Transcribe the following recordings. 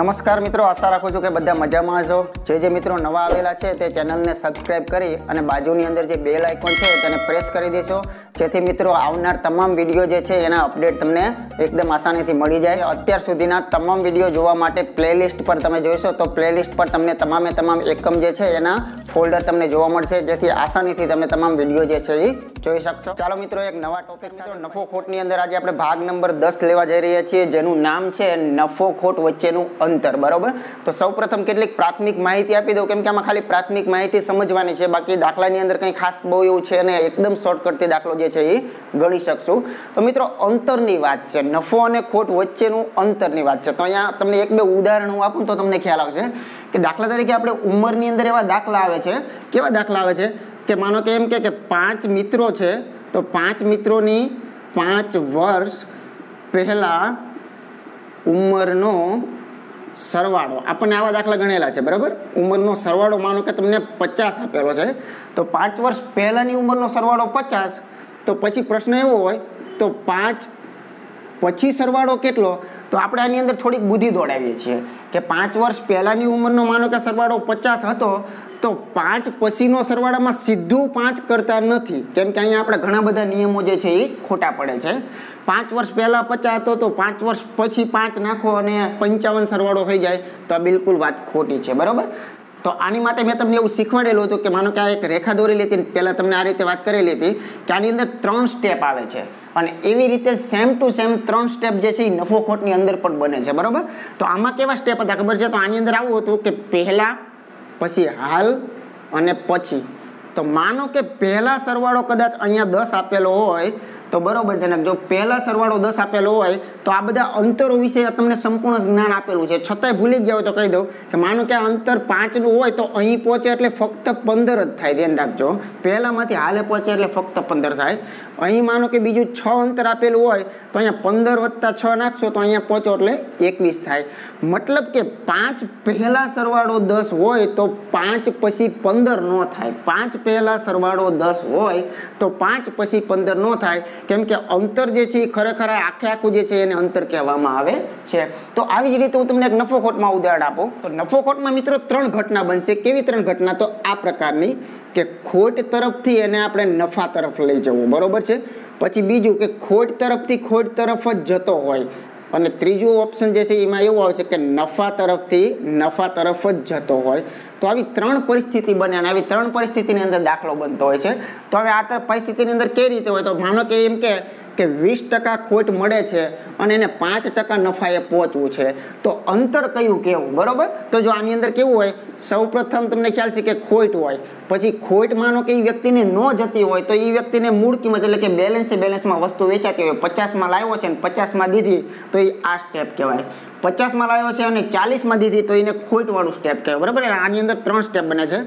नमस्कार मित्रों, आशा राखू छूं के बधा मजामां छो। जे मित्रों नवा आवेला छे ते चेनलने सब्सक्राइब करी अने बाजुनी अंदर जे बेल आइकॉन छे तेने प्रेस करी देशो, जेथी मित्रों आवनार तमाम विडियो जे छे एना अपडेट तमने एकदम आसानीथी मळी जाय। अत्यार सुधीना तमाम विडियो जोवा माटे प्लेलिस्ट पर तमे जोशो तो प्लेलिस्ट पर तमने तमामे तमाम एकम जे छे एना फोल्डर तमने जोवा मळशे, जेथी आसानीथी तमे तमाम विडियो जे छे ए जोई शकशो। चालो मित्रों, एक नवा टॉपिक छे नफो खोटनी अंदर आज आपणे भाग नंबर 10 लेवा जई रह्या छीए, जेनुं नाम छे नफो खोट वच्चेनुं अंतर, बराबर। तो सौ प्रथम केटलीक प्राथमिक माहिती आपी दो, केम के आमां खाली प्राथमिक माहिती समजवानी छे, बाकी दाखलानी अंदर कंई खास बहु एवुं छे ने एकदम शॉर्टकटथी दाखलो जे छे ए गणी शकशुं। तो मित्रों अंतरनी वात छे, नफो अने खोट वच्चेनुं अंतरनी वात छे। तो अहींया तमने एक बे उदाहरण हुं आपुं तो तमने ख्याल आवशे के दाखला तरीके आपणे उंमरनी अंदर एवा दाखला आवे छे, केवा दाखला आवे छे के मानो के एम के पांच मित्रों छे तो पांच मित्रोनी 5 वर्ष पहेला उंमरनो सरवाड़ो, अपने आवा दाखला गणेला है, बराबर। उमरनो सरवाड़ो मानो कि तमने 50 आपेलो है तो 5 वर्ष पहलानी उमरनो सरवाड़ो 50, तो पछी प्रश्न एवो होय तो 5 पछी सरवाड़ो केटलो। तो आपणे आनी अंदर थोड़ी बुद्धि दौड़ावीए छीए कि 5 वर्ष पहलानी उमरनो मानो कि सरवाड़ो 50 हतो तो 5 पछीनो सरवाड़ामां सीधुं 5 करता नथी, केम के अहींया आपणे घणा बधा नियमो जे छे ए खोटा पड़े छे। 5 वर्ष पहला 50 हतो तो 5 वर्ष पछी 5 नाखो अने 55 सरवाड़ो थई जाय, तो आ बिलकुल वात खोटी छे, बराबर। तो आनी माटे मैं तमने एवुं शीखवाडेलुं हतुं के मानो के आ एक रेखा दोरेली हती, पहेला तमने आ रीते वात करेली हती के आनी अंदर 3 स्टेप आवे छे अने एवी रीते सेम टू सेम 3 स्टेप जे छे ए नफो खोटनी अंदर पण बने छे, बराबर। तो आमां केवा स्टेप हता खबर छे, तो आनी अंदर आवुं हतुं के पहेला पछी हाल अने पछी। तो मानो के पहला सरवाड़ो कदाच अहींया 10 आपेलो होय तो बराबर जनक जो पहला सरवाड़ो 10 आपेलो होय तो आ बधा अंतरो विषे तमने संपूर्ण ज्ञान आपेलुं छे, छतांय भूली गया हो तो कही दऊं के मानो के अंतर 5 नुं होय तो अहीं पहोंचे एटले फक्त 15 ज थाय, ध्यान राखजो। पहलामांथी हाले पहोंचे एटले फक्त 15 थाय। अहीं मानो के बीजुं 6 अंतर आपेलुं होय तो अहींया 15 + 6 नाखशो तो अहींया पहोंचो एटले 21 थाय। मतलब के 5 पहला सरवाड़ो 10 होय तो 5 पछी 15 नो थाय, 5 पहला सरवाड़ो 10 होय तो 5 पछी 15 नो थाय, केम के अंतर जे छे खरेखर आखे आखू जे छे एने अंतर कहेवामां आवे छे। तो आवी ज रीते हुं तमने एक नफोखोटमां उदाहरण आपो तो नफोखोटमां मित्रों 3 घटना बनशे, केवी 3 घटना तो आ प्रकारनी के खोट तरफथी एने आपणे नफा तरफ लई जवो, बरोबर छे। पछी बीजुं के खोट तरफथी खोट तरफ ज जतो होय अने त्रीजो ऑप्शन जे छे एमां एवो आवशे के नफा तरफथी नफा तरफ ज जतो होय। तो आवी 3 परिस्थिति बने अने आवी 3 परिस्थितिनी अंदर दाखलो बनतो होय छे। तो हवे आ 3 परिस्थितिनी अंदर के रीते होय तो मानो के एम के 20% खोट मळे छे अने एने 5% नफाए पहोंचवुं छे, तो अंतर कयुं केवुं, बरोबर। तो जो आनी अंदर केवुं होय सौप्रथम तमने ख्याल छे के खोट होय, पछी खोट मानो के ई व्यक्तिने नो जती होय तो ई व्यक्तिने मूळ किंमत एटले के बेलेन्समां वस्तु वेचाती होय, 50 मां लाव्यो छे अने 50 मां दीधी तो ई आ स्टेप कहेवाय, 50 मां लाव्यो छे अने 40 मां दीधी तो ईने खोट वाळुं स्टेप कहेवाय, बरोबर। आनी अंदर 3 स्टेप बने छे।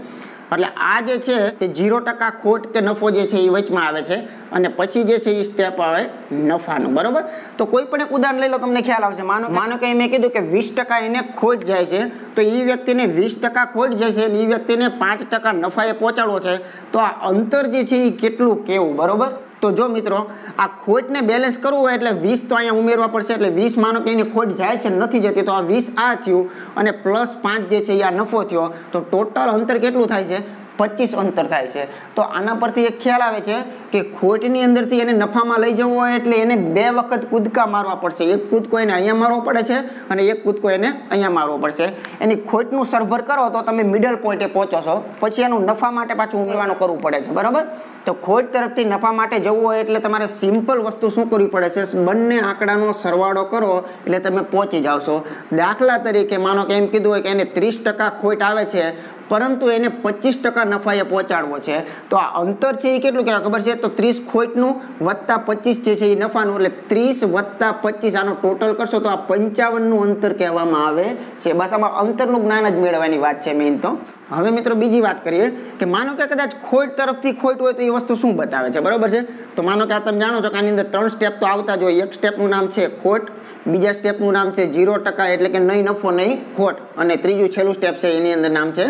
એટલે આ જે છે તે 0% ખોટ કે નફો જે છે એ વચમાં આવે છે અને પછી જે છે એ સ્ટેપ આવે નફાનો, બરોબર। તો કોઈ પણ એક ઉદાહરણ લઈ લો તમને ખ્યાલ આવશે। માનો કે મેં કીધું કે 20% એને ખોટ જાય છે તો એ વ્યક્તિને 20% ખોટ જાય છે અને એ વ્યક્તિને 5% નફાએ પહોંચાડવો છે તો આ અંતર જે છે એ કેટલું કેવું, બરોબર। तो जो मित्रों आ खोट ने बेलेंस करवू होय एटले 20 तो अहींया उमेरवा पड़शे एटले 20 मानो के एनी खोट जाय छे नथी जती तो आ 20 आ थयुं अने प्लस 5 जे छे ए आ नफो थयो तो टोटल अंतर केटलुं थाय छे 25 अंतर थाय छे। तो आना परथी एक ख्याल आवे छे के खोटनी अंदरथी एने नफामां लई जवो होय एटले एने 2 वखत कूदका मारवा पड़शे, एक कूदको एने अहींया मारવો પડે છે અને એક કૂદકો એને अहींया મારવો પડશે। એની ખોટનું સરભર કરો તો તમે મિડલ પોઈન્ટે પહોંચો છો, પછી એનું નફા માટે પાછું ઉમેરવાનું કરવું પડે છે, બરાબર। તો ખોટ તરફથી નફા માટે જવું હોય એટલે તમારે સિમ્પલ વસ્તુ શું કરવી પડે છે, બંને આંકડાનો સરવાળો કરો એટલે તમે પહોંચી જાવશો। દાખલા તરીકે માનો કે એમ કીધું હોય કે એને 30% ખોટ આવે છે પરંતુ એને 25% નફાએ પહોંચાડવો છે તો આ અંતર છે એ કેટલું કહેવાય ખબર છે, તો 30 ખોટનું વત્તા 25 જે છે એ નફાનું એટલે 30 વત્તા 25 આનો ટોટલ કરશો તો આ 55 નું અંતર કહેવામાં આવે છે। બસ આમાં અંતરનું જ્ઞાન જ મેળવવાની વાત છે મેઈન તો। હવે મિત્રો બીજી વાત કરીએ કે માનો કે કદાચ ખોટ તરફથી ખોટ હોય તો એ વસ્તુ શું બતાવે છે, બરાબર છે। તો માનો કે આ તમે જાણો છો કે આની અંદર 3 સ્ટેપ તો આવતા જ હોય, એક સ્ટેપનું નામ છે ખોટ, બીજા સ્ટેપનું નામ છે 0% એટલે કે નહીં નફો નહીં ખોટ અને ત્રીજું છેલ્લું સ્ટેપ છે એની અંદર નામ છે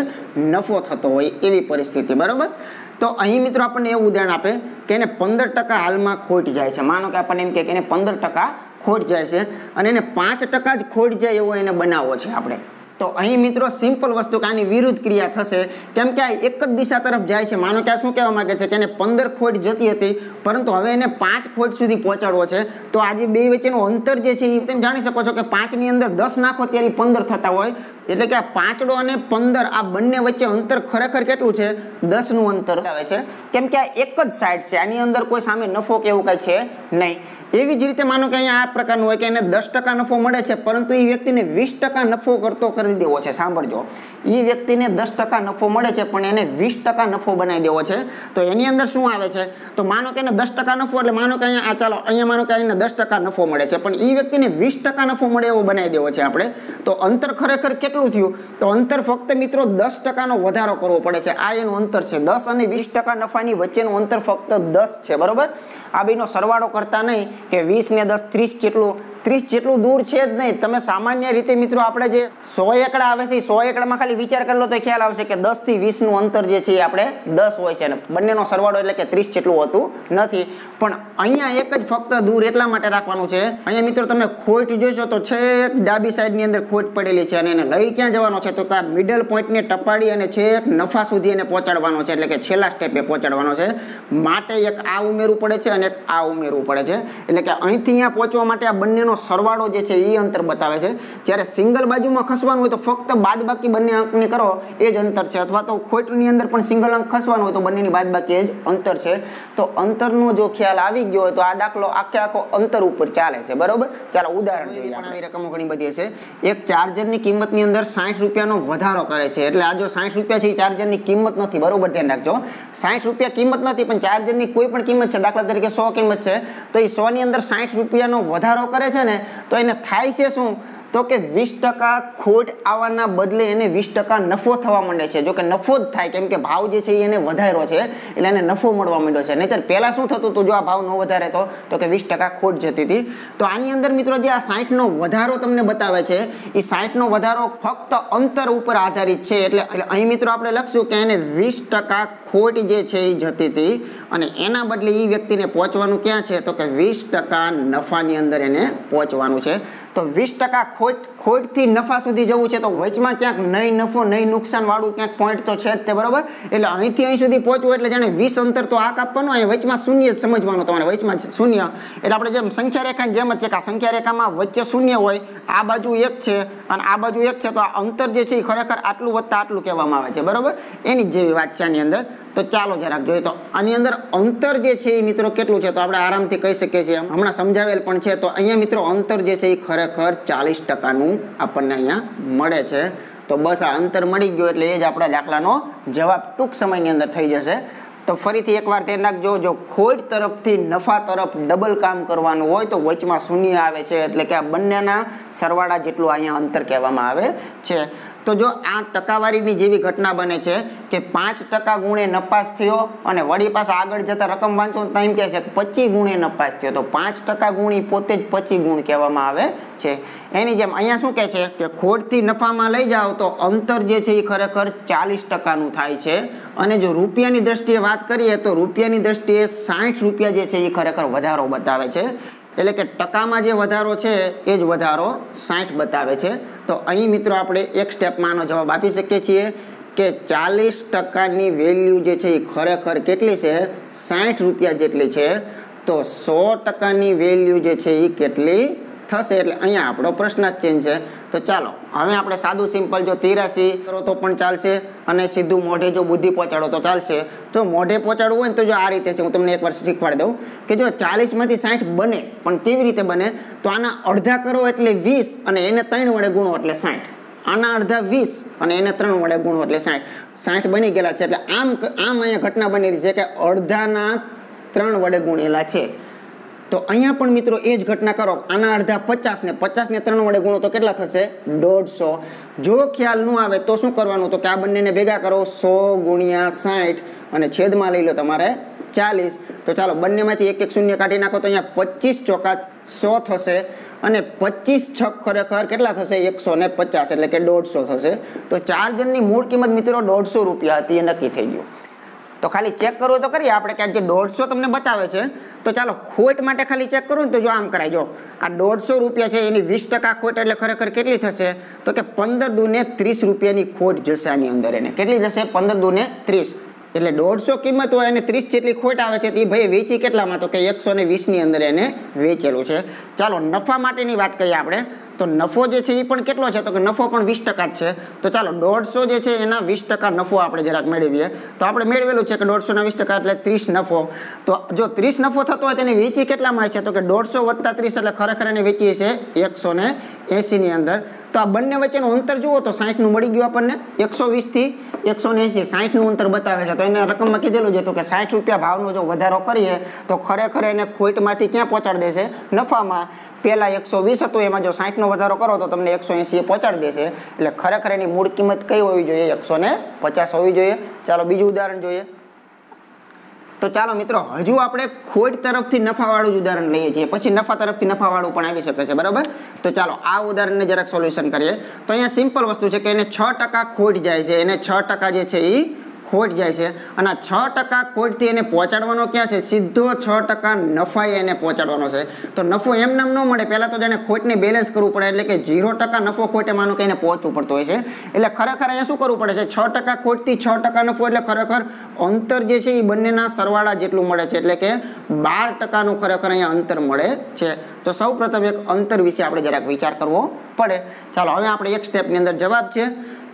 नफो थतो होय एवी परिस्थिति, बराबर। तो अहीं मित्रों आपने एवं उदाहरण आपे के 15% हाल में खोट जाए छे, मानो के आपने एम के 15% खोट जाए छे अने एने 5% ज खोट जाए एवो एने बनावो छे आपणे। तो अहीं मित्रों सीम्पल वस्तु के आनी विरुद्ध क्रिया थशे केम के आ एक ज दिशा तरफ जाए छे। मानो के आ शुं कहेवा मांगे छे के एने 15 खोट जोती हती परंतु हवे एने 5 खोट सुधी पहोंचाडवो छे। तो आ जे बे वच्चेनो अंतर जे छे ए तमे जाणी सको छो के 5 ની અંદર 10 નાખો ત્યારે 15 થતા હોય એટલે કે આ 5 અને 15 આ બંને વચ્ચે અંતર ખરેખર કેટલું છે 10 નું અંતર આવે છે કેમ કે આ એક જ સાઇડ છે આની અંદર કોઈ સામે નફો કે એવું કાંઈ છે નહીં। એવી જ રીતે માનો કે અહીંયા આ પ્રકારનું હોય કે એને 10% નફો મળે છે પરંતુ એ વ્યક્તિને 20% નફો કરતો કરી દેવો છે। સાંભળજો એ વ્યક્તિને 10% નફો મળે છે પણ એને 20% નફો બનાવી દેવો છે તો એની અંદર શું આવે છે તો માનો કે એને 10% નફો એટલે માનો કે અહીંયા આ ચાલો અહીંયા માનો કે એને 10% નફો મળે છે પણ એ વ્યક્તિને 20% નફો મળે એવો બનાવી દેવો છે આપણે। તો અંતર ખરેખર કેટલું થયું તો અંતર ફક્ત મિત્રો 10% નો વધારો કરવો પડે છે આ એનું અંતર છે 10 અને 20% નફાની વચ્ચેનું અંતર ફક્ત 10 છે બરોબર। આ બેનો સરવાળો કરતા નહીં કે 20 ને 10 30 જેટલું 30 જેટલું દૂર છે જ નહીં। તમે સામાન્ય રીતે મિત્રો આપણે જે 100 એકડા આવે છે 100 એકડામાં ખાલી વિચાર કરી લો તો ખ્યાલ આવશે કે 10 થી 20 નું અંતર જે છે એ આપણે 10 હોય છે અને બંનેનો સરવાળો એટલે કે 30 જેટલું હોતું નથી પણ અહીંયા એક જ ફક્ત દૂર એટલા માટે રાખવાનું છે। અહીંયા મિત્રો તમે ખોટ જોશો તો છેક ડાબી સાઈડની અંદર ખોટ પડેલી છે અને એને લઈ ક્યાં જવાનો છે તો કે મિડલ પોઈન્ટને ટપાડી અને છેક નફા સુધી એને પહોંચાડવાનો છે એટલે કે છેલ્લા સ્ટેપે પહોંચાડવાનો છે માટે એક આ ઉમેરવું પડે છે અને એક આ ઉમેરવું પડે છે એટલે કે અહીંથી અહીંયા પહોંચવા માટે આ બંનેનો સરવાળો જે છે એ અંતર બતાવે છે। જ્યારે સિંગલ બાજુમાં ખસવાનું હોય તો ફક્ત બાદબાકી બંને અંકની કરો એ જ અંતર છે અથવા તો ખોટની અંદર પણ સિંગલ અંક ખસવાનું હોય તો બંનેની બાદબાકી એ જ અંતર છે। તો અંતરનો જો ખ્યાલ આવી ગયો હોય તો આ દાખલો આખે આખો અંતર ઉપર ચાલે છે બરોબર। ચાલો ઉદાહરણ લઈએ પણ આવી રકમો ઘણી બધી છે। એક ચાર્જરની કિંમતની અંદર 60 રૂપિયાનો વધારો કરે છે એટલે આ જો 60 રૂપિયા છે એ ચાર્જરની કિંમત નથી બરોબર ધ્યાન રાખજો 60 રૂપિયા કિંમત નથી પણ ચાર્જરની કોઈ પણ કિંમત છે દાખલા તરીકે 100 કિંમત છે તો એ 100 ની અંદર 60 રૂપિયાનો વધારો કરે છે ને તો એને થાય છે શું તો કે 20% ખોટ આવવાના બદલે એને 20% નફો થવા માંડે છે। જો કે નફો જ થાય કેમ કે ભાવ જે છે એને વધાર્યો છે એટલે એને નફો મળવા માંડ્યો છે નહીંતર પહેલાં શું થતું હતું જો આ ભાવ ન વધારે તો કે 20% ખોટ જતી હતી। તો આની અંદર મિત્રો જે આ 60નો વધારો તમને બતાવે છે એ 60નો વધારો ફક્ત અંતર ઉપર આધારિત છે એટલે અહીં મિત્રો આપણે લખશું કે એને 20% ખોટ જે છે એ જતી હતી અને એના બદલે એ વ્યક્તિને પહોંચવાનું ક્યાં છે તો કે 20% નફાની અંદર એને પહોંચવાનું છે। તો 20% ખોટથી નફા સુધી જવું છે તો વચમાં ક્યાંક નહીં નફો નહીં નુકસાન વાળું ક્યાંક પોઈન્ટ તો છે જ તે બરોબર એટલે અહીંથી અહીં સુધી પહોંચવું એટલે જાણે 20 અંતર તો આ કાપવાનું અહીં વચમાં શૂન્ય જ સમજવાનું તમારે વચમાં શૂન્ય એટલે આપણે જેમ સંખ્યા રેખાની જેમ જ છે કે આ સંખ્યા રેખામાં વચ્ચે શૂન્ય હોય આ બાજુ 1 છે અને આ બાજુ 1 છે તો આ અંતર જે છે એ ખરેખર આટલું વત્તા આટલું કહેવામાં આવે છે બરોબર એની જેવી વાત છે આની અંદર। તો ચાલો જરાક જોઈએ તો આની અંદર અંતર જે છે એ મિત્રો કેટલું છે તો આપણે આરામથી કહી શકીએ છીએ હમણાં સમજાવેલ પણ છે। તો અહીંયા મિત્રો અંતર જે છે એ ખરેખર 40% આપણને અહીંયા મળે છે। તો બસ આ અંતર મળી ગયું એટલે એ જ આપણા દાખલાનો જવાબ ટૂંક સમયની અંદર થઈ જશે। તો ફરીથી એકવાર ધ્યાન રાખજો જો ખોટ તરફથી નફા તરફ ડબલ કામ કરવાનું હોય તો વચમાં શૂન્ય આવે છે એટલે કે આ બંનેના સરવાળા જેટલું અહીંયા અંતર કહેવામાં આવે છે। તો જો આ ટકાવારીની જેવી ઘટના બને છે કે 5% ગુણે નપાસ થયો અને વળી પાછા આગળ જતા રકમ વાંચો તો એમ કહે છે કે 25 ગુણે નપાસ થયો તો 5% ગુણી પોતે જ 25 ગુણ કહેવામાં આવે છે। એની જેમ અહીંયા શું કહે છે કે ખોટથી નફામાં લઈ જાઓ તો અંતર જે છે એ ખરેખર 40%નું થાય છે અને જો રૂપિયાની દ્રષ્ટિએ વાત કરીએ તો રૂપિયાની દ્રષ્ટિએ 60 રૂપિયા જે છે એ ખરેખર વધારો બતાવે છે એટલે કે ટકામાં જે વધારો છે એ જ વધારો 60 બતાવે છે। તો અહીં મિત્રો આપણે એક સ્ટેપમાં આનો જવાબ આપી શકીએ છીએ કે 40%ની વેલ્યુ જે છે એ ખરેખર કેટલી છે 60 રૂપિયા જેટલી છે તો 100%ની વેલ્યુ જે છે એ કેટલી થશે એટલે અહીંયા આપણો પ્રશ્ન ચેન્જ છે। તો ચાલો હવે આપણે સાદું સિમ્પલ જો 83 કરો તો પણ ચાલશે અને સીધું મોઢે જો બુદ્ધિ પહોંચાડો તો ચાલશે। તો મોઢે પહોંચાડવું હોય ને તો જો આ રીતે છે હું તમને એકવાર શીખવાડી દઉં કે જો 40માંથી 60 બને પણ કેવી રીતે બને તો આના અડધા કરો એટલે 20 અને એને 3 વડે ગુણો એટલે 60 આના અડધા 20 અને એને 3 વડે ગુણો એટલે 60 બની ગયેલા છે એટલે આમ અહીંયા ઘટના બનેલી છે કે અડધાના 3 વડે ગુણેલા છે। તો અહીંયા પણ મિત્રો એ જ ઘટના કરો આના અડધા 50 ને 50 ને 3 વડે ગુણો તો કેટલા થશે 150। જો ખ્યાલ ન આવે તો શું કરવાનું તો કે આ બંનેને ભેગા કરો 100 × 60 અને છેદમાં લઈ લો તમારે 40। તો ચાલો બંનેમાંથી એક એક શૂન્ય કાઢી નાખો તો અહીંયા 25×4 100 થશે અને 25×6 ખરેખર કેટલા થશે 150 એટલે કે 150 થશે। તો ચાર જણની મૂળ કિંમત મિત્રો 150 રૂપિયા હતી એ નક્કી થઈ ગયું। तो खाली चेक करવું तो કરીએ આપણે કે જે 150 તમને બતાવે છે તો ચાલો ખોટ માટે ખાલી ચેક કરું તો જો આમ કરાય જો આ 150 રૂપિયા છે એની 20% ખોટ એટલે ખરેખર કેટલી થશે તો કે 15 દૂને 30 રૂપિયાની ખોટ જશે આની અંદર એને કેટલી જશે 15 દૂને 30 એટલે 150 કિંમત હોય અને 30 જેટલી ખોટ આવે છે તે ભાઈ વેચી કેટલામાં તો કે 120 ની અંદર એને વેચેલું છે ચાલો નફા માટેની વાત કરીએ આપણે તો નફો જે છે એ પણ કેટલો છે તો કે નફો પણ 20% જ છે તો ચાલો 150 જે છે એના 20% નફો આપણે જરાક મેળવીએ તો આપણે મેળવેલું છે કે 150 ના 20% એટલે 30 નફો તો જો 30 નફો થતો હોય તેને વેચી કેટલામાં છે તો કે 150 + 30 એટલે ખરેખર એને વેચી છે 180 ની અંદર તો આ બંને વચ્ચેનો અંતર જુઓ તો 60 નું મળી ગયું આપણને 120 થી 180 60 નું અંતર બતાવે છે તો એને રકમમાં કીધેલું છે તો કે 60 રૂપિયા ભાવનો જો વધારો કરીએ તો ખરેખર એને ખોટમાંથી ક્યાં પહોંચાડી દેશે નફામાં પહેલા 120 હતો એમાં જો 60 નો વધારો કરો તો તમને 180 એ પહોંચાડી દેશે એટલે ખરેખર એની મૂળ કિંમત કઈ હોવી જોઈએ 150 હોવી જોઈએ ચાલો બીજું ઉદાહરણ જોઈએ તો ચાલો મિત્રો હજુ આપણે ખોટ તરફથી નફાવાળું ઉદાહરણ લઈએ છીએ પછી નફા તરફથી નફાવાળું પણ આવી શકે છે બરાબર તો ચાલો આ ઉદાહરણને જરાક સોલ્યુશન કરીએ તો અહીંયા સિમ્પલ વસ્તુ છે કે એને 6% ખોટ જાય છે એને 6% જે છે એ ખોટ જાય છે અને આ 6% ખોટથી એને પહોંચાડવાનો ક્યાં છે સીધો 6% નફાએ એને પહોંચાડવાનો છે તો નફો એમ નામ ન મળે પહેલા તો એને ખોટને બેલેન્સ કરવું પડે એટલે કે 0% નફો ખોટે માનો કે એને પહોંચવું પડતું હોય છે એટલે ખરેખર અહીંયા શું કરવું પડે છે 6% ખોટથી 6% નફો એટલે ખરેખર અંતર જે છે એ બંનેના સરવાળા જેટલું મળે છે એટલે કે 12% નું ખરેખર અહીંયા અંતર મળે છે તો સૌપ્રથમ એક અંતર વિશે આપણે જરાક વિચાર કરવો પડે ચાલો હવે આપણે એક સ્ટેપની અંદર જવાબ છે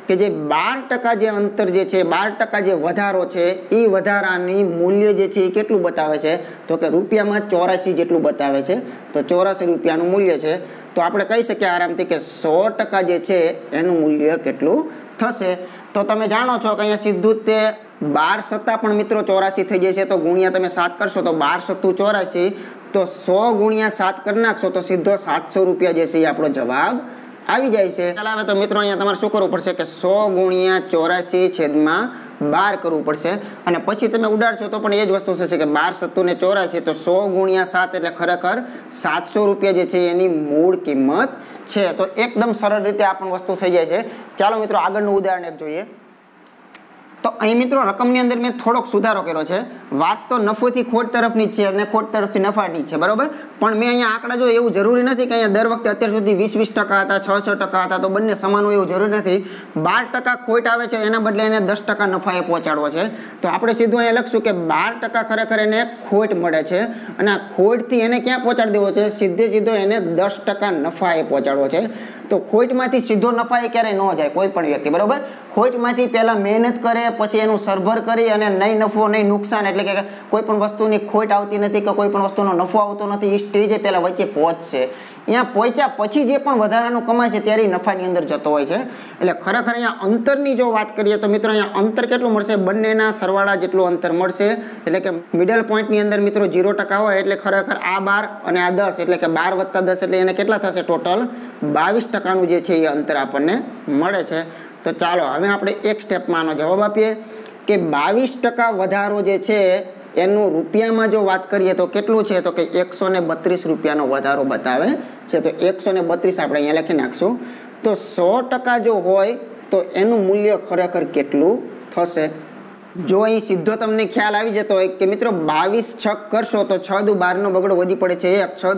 કે જે 12% જે અંતર જે છે 12% જે વધારો છે એ વધારાની મૂલ્ય જે છે એ કેટલું બતાવે છે તો કે રૂપિયામાં 84 જેટલું બતાવે છે તો 84 રૂપિયાનું મૂલ્ય છે તો આપણે કહી શકીએ આરામથી કે 100% જે છે એનું મૂલ્ય કેટલું થશે તો તમે જાણો છો કે અહીંયા સીધું તે 12 પણ મિત્રો 84 થઈ જશે તો ગુણ્યા તમે 7 કરશો તો 12 * 7 = 84 તો 100 ગુણ્યા 7 કરી નાખશો તો સીધો 700 રૂપિયા જે છે એ આપણો જવાબ આવી જાય છે ચાલ આવે તો મિત્રો અહીંયા તમારે શું કરવું પડશે કે 100 × 84 / 12 કરવું પડશે અને પછી તમે ઉડાડશો તો પણ એ જ વસ્તુ થશે કે 12 × 7 = 84 તો 100 × 7 એટલે ખરેખર 700 રૂપિયા જે છે એની મૂળ કિંમત છે તો એકદમ સરળ રીતે આ પણ વસ્તુ થઈ જાય છે ચાલો મિત્રો આગળનું ઉદાહરણ એક જોઈએ તો અહીં મિત્રો રકમની અંદર મેં થોડોક સુધારો કર્યો છે વાત તો નફોથી ખોટ તરફની છે અને ખોટ તરફથી નફાની છે બરાબર પણ મેં અહીંયા આંકડા જો એવું જરૂરી નથી કે અહીંયા દર વખતે અત્યાર સુધી 20% હતા 6% હતા તો બંને સમાન હોય એવું જરૂરી નથી 12% ખોટ આવે છે એના બદલે એને 10% નફાએ પહોંચાડવો છે તો આપણે સીધું અહીંયા લખશું કે 12% ખરેખર એને ખોટ મળે છે અને આ ખોટથી એને ક્યાં પહોંચાડી દેવો છે સીધે સીધો એને 10% નફાએ પહોંચાડવો છે તો ખોટમાંથી સીધો નફાએ ક્યારેય ન જાય કોઈ પણ વ્યક્તિ બરાબર ખોટમાંથી પહેલાં મહેનત કરે પછી એનું સરભર કરી અને નહીં નફો નહીં નુકસાન એટલે કે કોઈ પણ વસ્તુની ખોટ આવતી નથી કે કોઈ પણ વસ્તુનો નફો આવતો નથી એ સ્ટેજે પહેલાં વચ્ચે પહોંચશે અહીંયા પહોંચ્યા પછી જે પણ વધારાનું કમાય છે ત્યારે નફાની અંદર જતો હોય છે એટલે ખરેખર અહીંયા અંતરની જો વાત કરીએ તો મિત્રો અહીંયા અંતર કેટલું મળશે બંનેના સરવાળા જેટલું અંતર મળશે એટલે કે મિડલ પોઈન્ટની અંદર મિત્રો 0% હોય એટલે ખરેખર આ 12 અને આ 10 એટલે કે 12 + 10 એટલે એને કેટલા થશે ટોટલ 22%નું જે છે એ અંતર આપણને મળે છે તો ચાલો હવે આપણે એક સ્ટેપમાં આનો જવાબ આપીએ કે 22% વધારો જે છે એનું રૂપિયામાં જો વાત કરીએ તો કેટલું છે તો કે 132 રૂપિયાનો વધારો બતાવે છે તો 132 આપણે અહીંયા લખી નાખશું તો 100% જો હોય તો એનું મૂલ્ય ખરેખર કેટલું થશે જો અહીં સીધો તમને ખ્યાલ આવી જતો હોય કે મિત્રો 22 × 6 કરશો તો 6 × 2 = 12 નો બગડો વધી પડે છે 1 6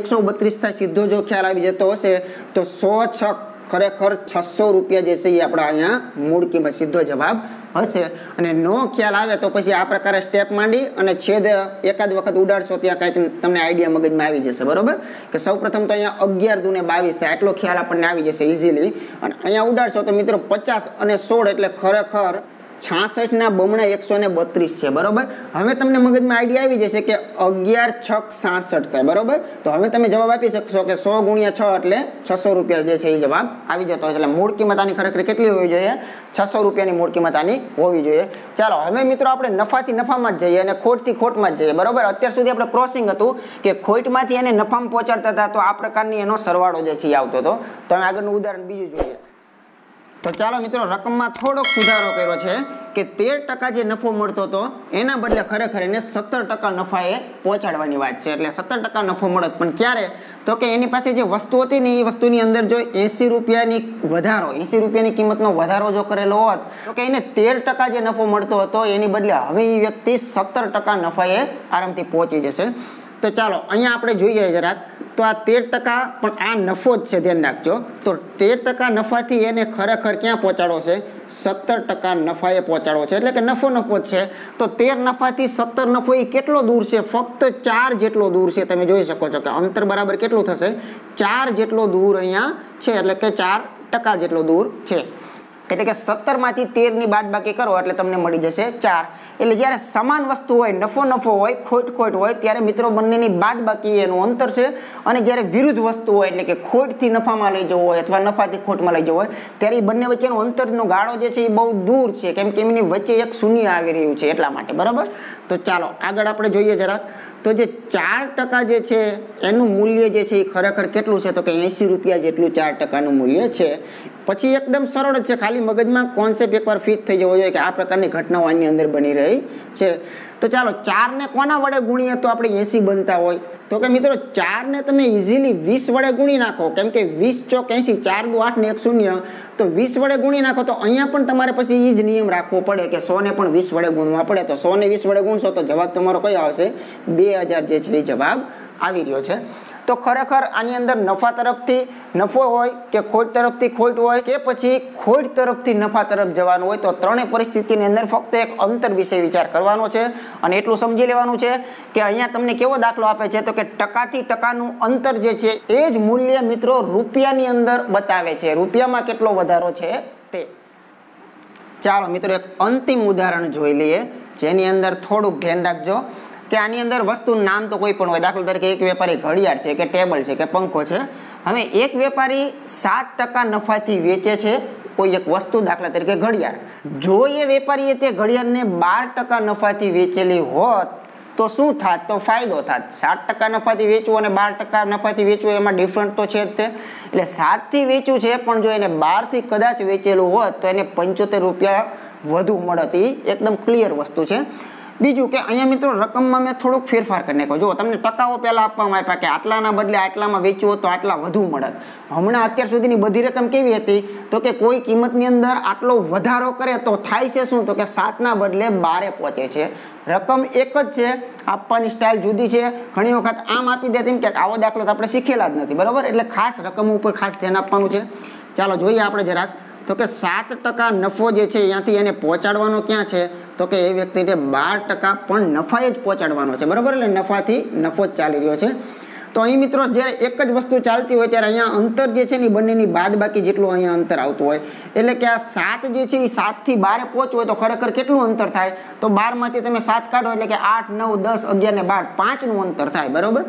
× 2 = 12 22 × 6 = 132 થાય સીધો જો ખ્યાલ આવી જતો હશે તો 100 × 6 ખરેખર 600 રૂપિયા જે છે એ આપણા અહીંયા મૂળ કિંમત સીધો જવાબ હશે અને નો ખ્યાલ આવે તો પછી આ પ્રકારે સ્ટેપ માંડી અને છેદ એકાદ વખત ઉડાડશો ત્યાં કાંઈક તમને આઈડિયા મગજમાં આવી જશે બરાબર કે સૌપ્રથમ તો અહીંયા 11 × 2 = 22 થાય એટલો ખ્યાલ આપણને આવી જશે ઇઝીલી અને અહીંયા ઉડાડશો તો મિત્રો 50 અને 16 એટલે ખરેખર 66 બમણા 132 છે બરાબર હવે તમને મગજમાં આઈડિયા આવી જશે કે 11 × 6 = 66 થાય બરાબર તો હવે તમે જવાબ આપી શકશો કે 100 × 6 એટલે 600 રૂપિયા જે છે એ જવાબ આવી જતો હશે એટલે મૂળ કિંમત આની ખરેખર કેટલી હોવી જોઈએ 600 રૂપિયાની મૂળ કિંમત આની હોવી જોઈએ ચાલો હવે મિત્રો આપણે નફાથી નફામાં જ જઈએ અને ખોટથી ખોટમાં જ જઈએ બરાબર અત્યાર સુધી આપણે ક્રોસિંગ હતું કે ખોટમાંથી એને નફામાં પહોંચાડતા હતા તો આ પ્રકારની એનો સરવાળો જે છે એ આવતો હતો તો આગળનું ઉદાહરણ બીજું જોઈએ તો ચાલો મિત્રો રકમમાં થોડોક સુધારો કર્યો છે કે 13% જે નફો મળતો હતો એના બદલે ખરેખર એને 17% નફાએ પહોંચાડવાની વાત છે. એટલે 17% નફો મળત, પણ ક્યારે? તો કે એની પાસે જે વસ્તુ હતી ને એ વસ્તુની અંદર જો ₹80 કિંમતનો વધારો જો કરેલો હોત તો કે એને 13% જે નફો મળતો હતો એની બદલે હવે એ વ્યક્તિ 17% નફાએ આરામથી પહોંચી જશે. તો ચાલો અહીંયા આપણે જોઈએ જરાક, તો આ 13% પણ આ નફો જ છે, ધ્યાન રાખજો. તો 13% નફાથી એને ખરેખર ક્યાં પહોંચાડો છે? 17% નફાએ પહોંચાડો છે. એટલે કે નફો જ છે. તો 13 નફાથી 17 નફો એ કેટલો દૂર છે? ફક્ત 4 જેટલો દૂર છે. તમે જોઈ શકો છો કે અંતર બરાબર કેટલું થશે? 4 જેટલો દૂર અહીંયા છે. એટલે કે 4% જેટલો દૂર છે. એટલે કે 17માંથી 13ની બાદબાકી કરો એટલે તમને મળી જશે 4. એટલે જ્યારે સમાન વસ્તુ હોય, નફો હોય, ખોટ હોય, ત્યારે મિત્રો બંનેની બાદબાકી એનું અંતર છે. અને જ્યારે વિરુદ્ધ વસ્તુ હોય, એટલે કે ખોટથી નફામાં લઈ જવો હોય અથવા નફાથી ખોટમાં લઈ જવો હોય, ત્યારે એ બંને વચ્ચેનો અંતરનો ગાળો જે છે એ બહુ દૂર છે, કેમ કે એમની વચ્ચે એક શૂન્ય આવી રહ્યું છે, એટલા માટે. બરાબર. તો ચાલો આગળ આપણે જોઈએ જરાક. તો જે 4% જે છે એનું મૂલ્ય જે છે એ ખરેખર કેટલું છે? તો કે ₹80 જેટલું 4%નું મૂલ્ય છે. પછી એકદમ સરળ છે, ખાલી મગજમાં કોન્સેપ્ટ એકવાર ફિટ થઈ જવો જોઈએ કે આ પ્રકારની ઘટનાઓ આની અંદર બની રહી છે. તો ચાલો 4 ને કોના વડે ગુણીએ તો આપણે 80 બનતા હોય? તો કે મિત્રો 4 ને તમે ઇઝીલી 20 વડે ગુણી નાખો, કેમ કે 20 × 80, 4 × 2 = 8 ને 1 = 0. તો 20 વડે ગુણી નાખો. તો અહીંયા પણ તમારે પછી એ જ નિયમ રાખવો પડે કે 100 ને પણ 20 વડે ગુણવા પડે. તો 100 ને 20 વડે ગુણશો તો જવાબ તમારો કયો આવશે? 2000 જે છે એ જવાબ આવી રહ્યો છે. તો ખરેખર આની અંદર નફા તરફથી નફો હોય કે ખોટ તરફથી ખોટ હોય કે પછી ખોટ તરફથી નફા તરફ જવાનું હોય, તો ત્રણેય પરિસ્થિતિની અંદર ફક્ત એક અંતર વિશે વિચાર કરવાનો છે. અને એટલું સમજી લેવાનું છે કે અહીંયા તમને કેવો દાખલો આપે છે? તો કે ટકાથી ટકાનું અંતર જે છે એ જ મૂલ્ય મિત્રો રૂપિયાની અંદર બતાવે છે, રૂપિયામાં કેટલો વધારો છે તે. ચાલો મિત્રો એક અંતિમ ઉદાહરણ જોઈ લઈએ, જેની અંદર થોડુંક ધ્યાન રાખજો કે આની અંદર વસ્તુનું નામ તો કોઈ પણ હોય. દાખલા તરીકે એક વેપારી ઘડિયાળ છે કે ટેબલ છે કે પંખો છે. હવે એક વેપારી 7% નફાથી વેચે છે કોઈ એક વસ્તુ, દાખલા તરીકે ઘડિયાળ. જો એ વેપારીએ તે ઘડિયાળને 12% નફાથી વેચેલી હોત તો શું થાત? તો ફાયદો થાત. 7% નફાથી વેચવું અને 12% નફાથી વેચવું એમાં ડિફરન્ટ તો છે જ તે. એટલે 7થી વેચવું છે, પણ જો એને 12થી કદાચ વેચેલું હોત તો એને ₹75 વધુ મળતી. એકદમ ક્લિયર વસ્તુ છે. બીજું કે અહીંયા મિત્રો રકમમાં મેં થોડોક ફેરફાર કરી નાખ્યો. જો તમને ટકાઓ પહેલાં આપવામાં આપ્યા કે આટલાના બદલે આટલામાં વેચવો તો આટલા વધુ મળત. હમણાં અત્યાર સુધીની બધી રકમ કેવી હતી? તો કે કોઈ કિંમતની અંદર આટલો વધારો કરે તો થાય છે શું? તો કે 7ના બદલે 12 પહોંચે છે. રકમ એક જ છે, આપવાની સ્ટાઇલ જુદી છે. ઘણી વખત આમ આપી દે તેમ કે આવો દાખલો તો આપણે શીખેલા જ નથી. બરાબર. એટલે ખાસ રકમ ઉપર ખાસ ધ્યાન આપવાનું છે. ચાલો જોઈએ આપણે જરાક. તો કે 7% નફો જે છે ત્યાંથી એને પહોંચાડવાનો ક્યાં છે? તો કે એ વ્યક્તિને 12% પણ નફાએ જ પહોંચાડવાનો છે. બરાબર. એટલે નફાથી નફો જ ચાલી રહ્યો છે. તો અહીં મિત્રો જ્યારે એક જ વસ્તુ ચાલતી હોય ત્યારે અહીંયા અંતર જે છે ને બંનેની બાદબાકી જેટલું અહીંયા અંતર આવતું હોય. એટલે કે આ 7 જે છે એ 7 થી 12 પહોંચવું હોય તો ખરેખર કેટલું અંતર થાય? તો 12માંથી તમે 7 કાઢો એટલે કે 8, 9, 10, 11 ને 12, 5નું અંતર થાય. બરાબર.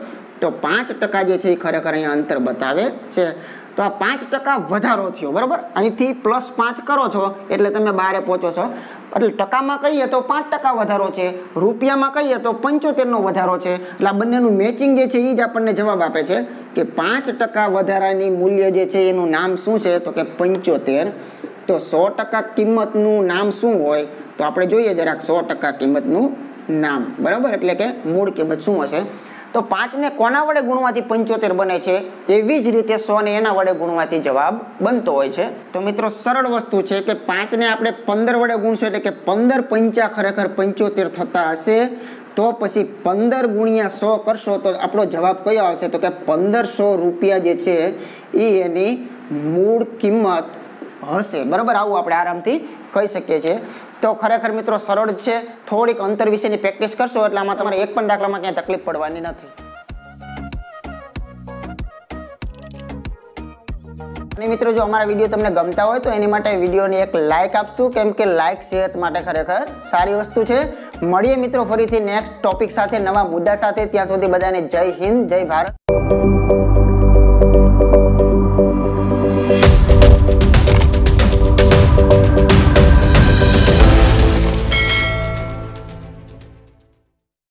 તો 5% જે છે એ ખરેખર અહીંયા અંતર બતાવે છે. તો આ 5% વધારો થયો. બરાબર. અહીંથી +5 કરો છો એટલે તમે 12 પહોંચો છો. એટલે ટકામાં કહીએ તો 5% વધારો છે, રૂપિયામાં કહીએ તો 75નો વધારો છે. એટલે આ બંનેનું મેચિંગ જે છે એ જ આપણને જવાબ આપે છે કે 5% વધારાની મૂલ્ય જે છે એનું નામ શું છે? તો કે 75. તો 100% કિંમતનું નામ શું હોય? તો આપણે જોઈએ જરાક 100% કિંમતનું નામ. બરાબર. એટલે કે મૂળ કિંમત શું હશે? તો 5 ને કોના વડે ગુણવાથી 75 બને છે? એવી જ રીતે 100 ને એના વડે ગુણવાથી જવાબ બનતો હોય છે. તો મિત્રો સરળ વસ્તુ છે કે 5 ને આપણે 15 વડે ગુણશું એટલે કે 15×5 ખરેખર 75 થતા હશે. તો પછી 15 × 100 કરશો તો આપણો જવાબ કયો આવશે? તો કે ₹1500 જે છે એ એની મૂળ કિંમત હશે. બરાબર. આવું આપણે આરામથી કહી શકીએ છીએ. તો ખરેખર મિત્રો સરળ છે. થોડીક અંતર વિશેની પ્રેક્ટિસ કરશો એટલે આમાં તમારે એક પણ દાખલામાં ક્યાંય તકલીફ પડવાની નથી. અને મિત્રો જો અમારા વિડીયો તમને ગમતા હોય તો એની માટે વિડીયોને એક લાઇક આપશું, કેમ કે લાઇક સેહત માટે ખરેખર સારી વસ્તુ છે. મળીએ મિત્રો ફરીથી નેક્સ્ટ ટોપિક સાથે, નવા મુદ્દા સાથે. ત્યાં સુધી બધાને જય હિન્દ, જય ભારત.